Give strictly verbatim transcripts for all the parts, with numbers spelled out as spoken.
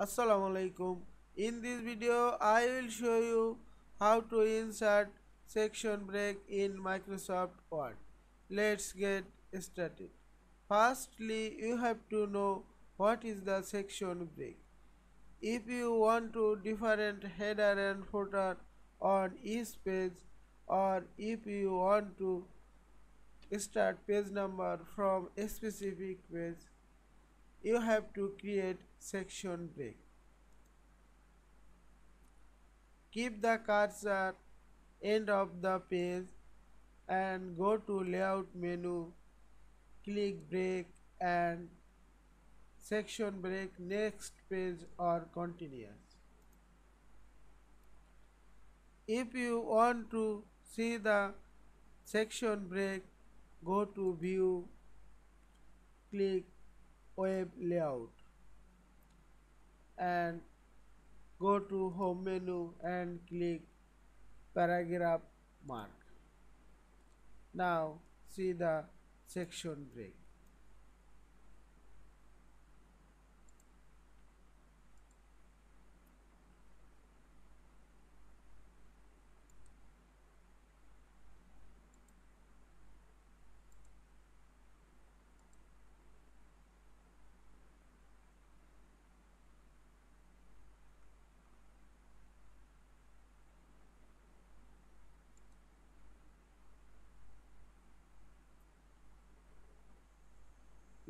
Assalamualaikum. In this video I will show you how to insert section break in Microsoft Word. Let's get started. Firstly, you have to know what is the section break. If you want to different header and footer on each page, or if you want to start page number from a specific page, you have to create section break. Keep the cursor end of the page and go to layout menu, click break and section break, next page or continuous. If you want to see the section break, go to view, click web layout and go to home menu and click paragraph mark. Now see the section break.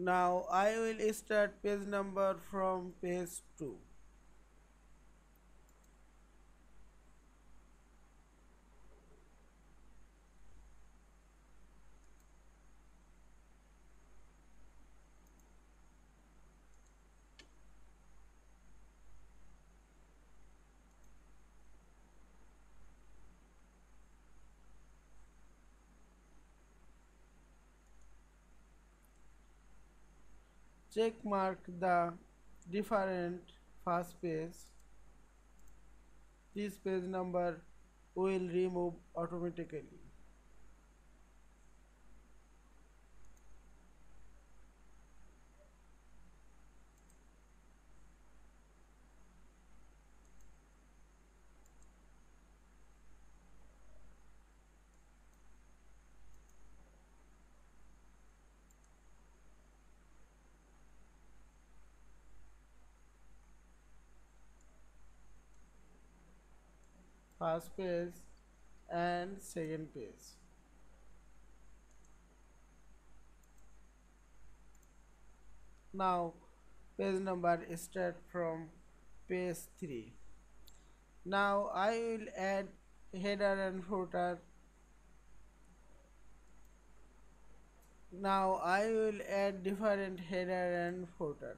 Now I will start page number from page two. Check mark the different first page. This page number will remove automatically. First page and second page. Now page number start from page three. Now I will add header and footer. Now I will add different header and footer.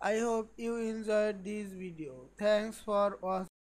I hope you enjoyed this video. Thanks for watching.